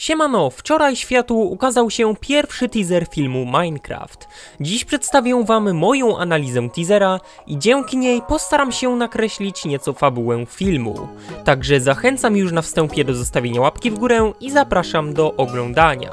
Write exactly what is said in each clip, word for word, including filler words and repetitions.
Siemano, wczoraj światu ukazał się pierwszy teaser filmu Minecraft. Dziś przedstawię wam moją analizę teasera i dzięki niej postaram się nakreślić nieco fabułę filmu. Także zachęcam już na wstępie do zostawienia łapki w górę i zapraszam do oglądania.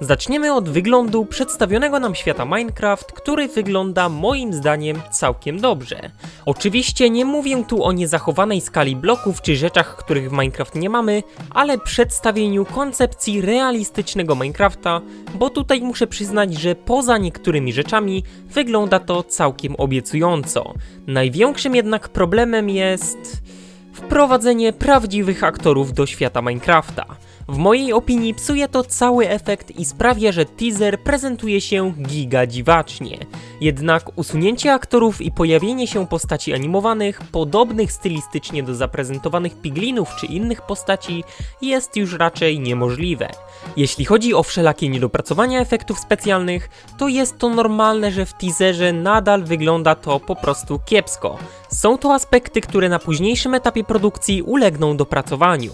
Zaczniemy od wyglądu przedstawionego nam świata Minecraft, który wygląda moim zdaniem całkiem dobrze. Oczywiście nie mówię tu o niezachowanej skali bloków czy rzeczach, których w Minecraft nie mamy, ale przedstawieniu koncepcji realistycznego Minecrafta, bo tutaj muszę przyznać, że poza niektórymi rzeczami wygląda to całkiem obiecująco. Największym jednak problemem jest wprowadzenie prawdziwych aktorów do świata Minecrafta. W mojej opinii psuje to cały efekt i sprawia, że teaser prezentuje się giga dziwacznie. Jednak usunięcie aktorów i pojawienie się postaci animowanych, podobnych stylistycznie do zaprezentowanych piglinów czy innych postaci, jest już raczej niemożliwe. Jeśli chodzi o wszelakie niedopracowania efektów specjalnych, to jest to normalne, że w teaserze nadal wygląda to po prostu kiepsko. Są to aspekty, które na późniejszym etapie produkcji ulegną dopracowaniu.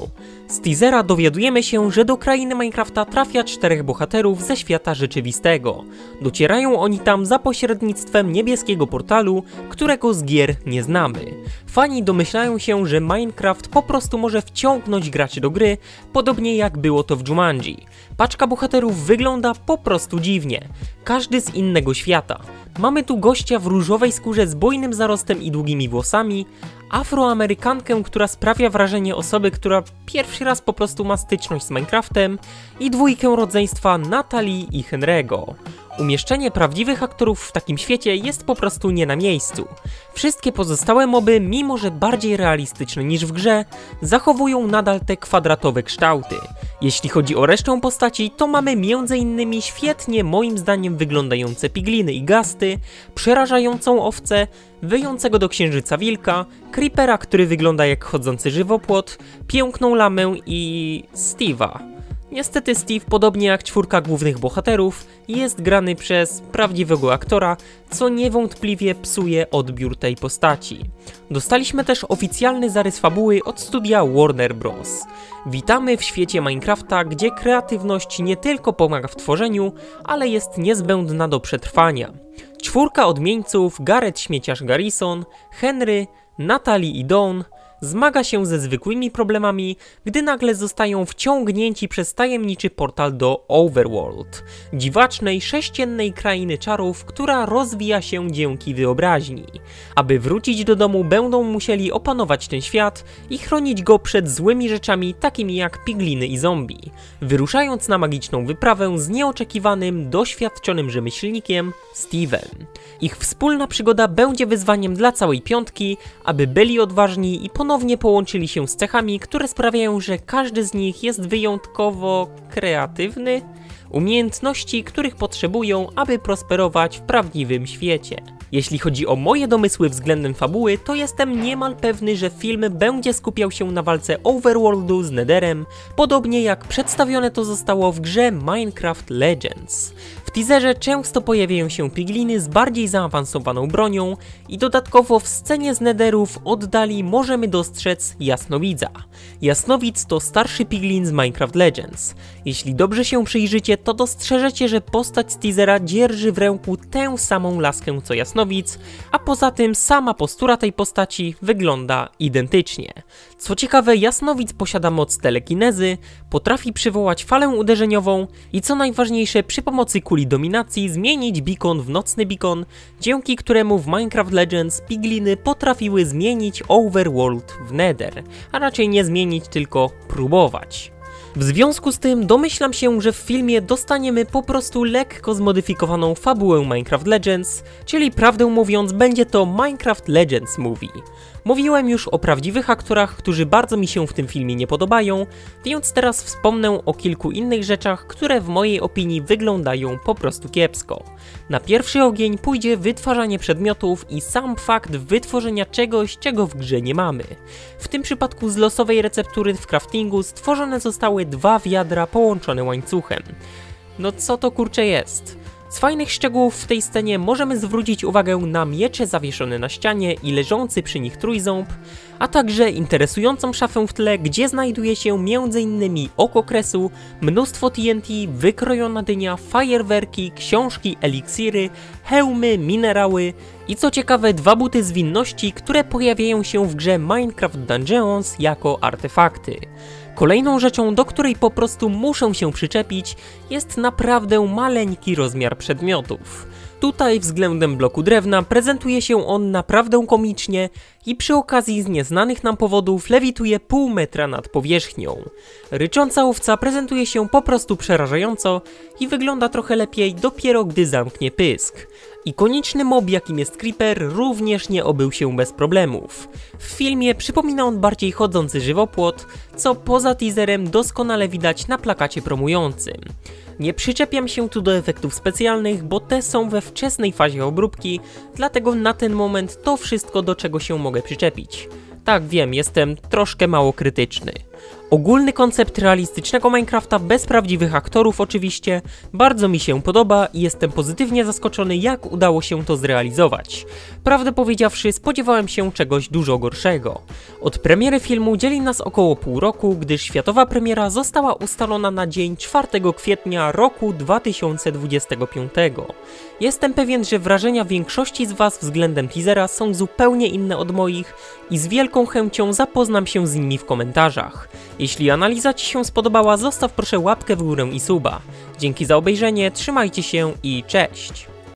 Z teasera dowiadujemy się, że do krainy Minecrafta trafia czterech bohaterów ze świata rzeczywistego. Docierają oni tam za pośrednictwem niebieskiego portalu, którego z gier nie znamy. Fani domyślają się, że Minecraft po prostu może wciągnąć graczy do gry, podobnie jak było to w Jumanji. Paczka bohaterów wygląda po prostu dziwnie. Każdy z innego świata. Mamy tu gościa w różowej skórze z bujnym zarostem i długimi włosami, Afroamerykankę, która sprawia wrażenie osoby, która pierwszy raz po prostu ma styczność z Minecraftem, i dwójkę rodzeństwa Natalii i Henry'ego. Umieszczenie prawdziwych aktorów w takim świecie jest po prostu nie na miejscu. Wszystkie pozostałe moby, mimo że bardziej realistyczne niż w grze, zachowują nadal te kwadratowe kształty. Jeśli chodzi o resztę postaci, to mamy między innymi świetnie moim zdaniem wyglądające pigliny i gasty, przerażającą owcę, wyjącego do księżyca wilka, creepera, który wygląda jak chodzący żywopłot, piękną lamę i Steve'a. Niestety Steve, podobnie jak czwórka głównych bohaterów, jest grany przez prawdziwego aktora, co niewątpliwie psuje odbiór tej postaci. Dostaliśmy też oficjalny zarys fabuły od studia Warner Bros. Witamy w świecie Minecrafta, gdzie kreatywność nie tylko pomaga w tworzeniu, ale jest niezbędna do przetrwania. Czwórka odmieńców, Gareth Śmieciarz Garrison, Henry, Natalie i Dawn, zmaga się ze zwykłymi problemami, gdy nagle zostają wciągnięci przez tajemniczy portal do Overworld, dziwacznej, sześciennej krainy czarów, która rozwija się dzięki wyobraźni. Aby wrócić do domu, będą musieli opanować ten świat i chronić go przed złymi rzeczami takimi jak pigliny i zombie, wyruszając na magiczną wyprawę z nieoczekiwanym, doświadczonym rzemieślnikiem Steven. Ich wspólna przygoda będzie wyzwaniem dla całej piątki, aby byli odważni i ponownie Ponownie połączyli się z cechami, które sprawiają, że każdy z nich jest wyjątkowo kreatywny, umiejętności, których potrzebują, aby prosperować w prawdziwym świecie. Jeśli chodzi o moje domysły względem fabuły, to jestem niemal pewny, że film będzie skupiał się na walce Overworldu z Netherem, podobnie jak przedstawione to zostało w grze Minecraft Legends. W teaserze często pojawiają się pigliny z bardziej zaawansowaną bronią i dodatkowo w scenie z Netheru w oddali możemy dostrzec jasnowidza. Jasnowidz to starszy piglin z Minecraft Legends. Jeśli dobrze się przyjrzycie, to dostrzeżecie, że postać z teasera dzierży w ręku tę samą laskę co jasnowidz, a poza tym sama postura tej postaci wygląda identycznie. Co ciekawe, jasnowidz posiada moc telekinezy, potrafi przywołać falę uderzeniową i co najważniejsze, przy pomocy kuli dominacji zmienić beacon w nocny beacon, dzięki któremu w Minecraft Legends pigliny potrafiły zmienić Overworld w Nether, a raczej nie zmienić, tylko próbować. W związku z tym domyślam się, że w filmie dostaniemy po prostu lekko zmodyfikowaną fabułę Minecraft Legends, czyli prawdę mówiąc będzie to Minecraft Legends Movie. Mówiłem już o prawdziwych aktorach, którzy bardzo mi się w tym filmie nie podobają, więc teraz wspomnę o kilku innych rzeczach, które w mojej opinii wyglądają po prostu kiepsko. Na pierwszy ogień pójdzie wytwarzanie przedmiotów i sam fakt wytworzenia czegoś, czego w grze nie mamy. W tym przypadku z losowej receptury w craftingu stworzone zostały dwa wiadra połączone łańcuchem. No co to kurczę jest? Z fajnych szczegółów w tej scenie możemy zwrócić uwagę na miecze zawieszone na ścianie i leżący przy nich trójząb, a także interesującą szafę w tle, gdzie znajduje się m.in. oko kresu, mnóstwo T N T, wykrojona dynia, fajerwerki, książki, eliksiry, hełmy, minerały i co ciekawe dwa buty zwinności, które pojawiają się w grze Minecraft Dungeons jako artefakty. Kolejną rzeczą, do której po prostu muszę się przyczepić, jest naprawdę maleńki rozmiar przedmiotów. Tutaj względem bloku drewna prezentuje się on naprawdę komicznie i przy okazji z nieznanych nam powodów lewituje pół metra nad powierzchnią. Rycząca owca prezentuje się po prostu przerażająco i wygląda trochę lepiej dopiero gdy zamknie pysk. Ikoniczny mob, jakim jest Creeper, również nie obył się bez problemów. W filmie przypomina on bardziej chodzący żywopłot, co poza teaserem doskonale widać na plakacie promującym. Nie przyczepiam się tu do efektów specjalnych, bo te są we wczesnej fazie obróbki, dlatego na ten moment to wszystko, do czego się mogę przyczepić. Tak, wiem, jestem troszkę mało krytyczny. Ogólny koncept realistycznego Minecrafta bez prawdziwych aktorów oczywiście bardzo mi się podoba i jestem pozytywnie zaskoczony, jak udało się to zrealizować. Prawdę powiedziawszy, spodziewałem się czegoś dużo gorszego. Od premiery filmu dzieli nas około pół roku, gdyż światowa premiera została ustalona na dzień czwartego kwietnia roku dwa tysiące dwudziestego piątego. Jestem pewien, że wrażenia większości z Was względem teasera są zupełnie inne od moich i z wielką chęcią zapoznam się z nimi w komentarzach. Jeśli analiza Ci się spodobała, zostaw proszę łapkę w górę i suba. Dzięki za obejrzenie, trzymajcie się i cześć!